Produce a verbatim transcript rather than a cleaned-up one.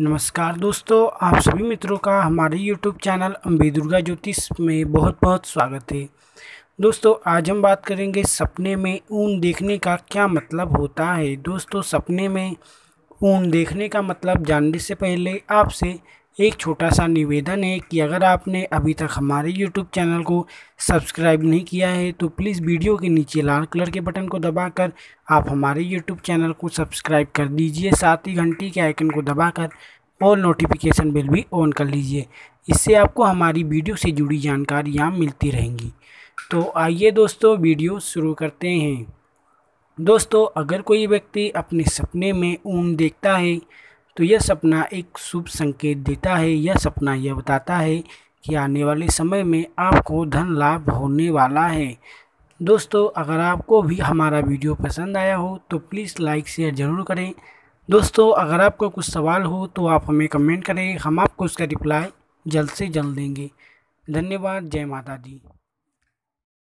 नमस्कार दोस्तों, आप सभी मित्रों का हमारे YouTube चैनल अम्बे दुर्गा ज्योतिष में बहुत बहुत स्वागत है। दोस्तों आज हम बात करेंगे सपने में ऊन देखने का क्या मतलब होता है। दोस्तों सपने में ऊन देखने का मतलब जानने से पहले आपसे एक छोटा सा निवेदन है कि अगर आपने अभी तक हमारे YouTube चैनल को सब्सक्राइब नहीं किया है तो प्लीज़ वीडियो के नीचे लाल कलर के बटन को दबाकर आप हमारे YouTube चैनल को सब्सक्राइब कर दीजिए। साथ ही घंटी के आइकन को दबाकर ऑल नोटिफिकेशन बेल भी ऑन कर लीजिए, इससे आपको हमारी वीडियो से जुड़ी जानकारियाँ मिलती रहेंगी। तो आइए दोस्तों वीडियो शुरू करते हैं। दोस्तों अगर कोई व्यक्ति अपने सपने में ऊन देखता है तो यह सपना एक शुभ संकेत देता है। यह सपना यह बताता है कि आने वाले समय में आपको धन लाभ होने वाला है। दोस्तों अगर आपको भी हमारा वीडियो पसंद आया हो तो प्लीज़ लाइक शेयर ज़रूर करें। दोस्तों अगर आपको कुछ सवाल हो तो आप हमें कमेंट करें, हम आपको उसका रिप्लाई जल्द से जल्द देंगे। धन्यवाद। जय माता दी।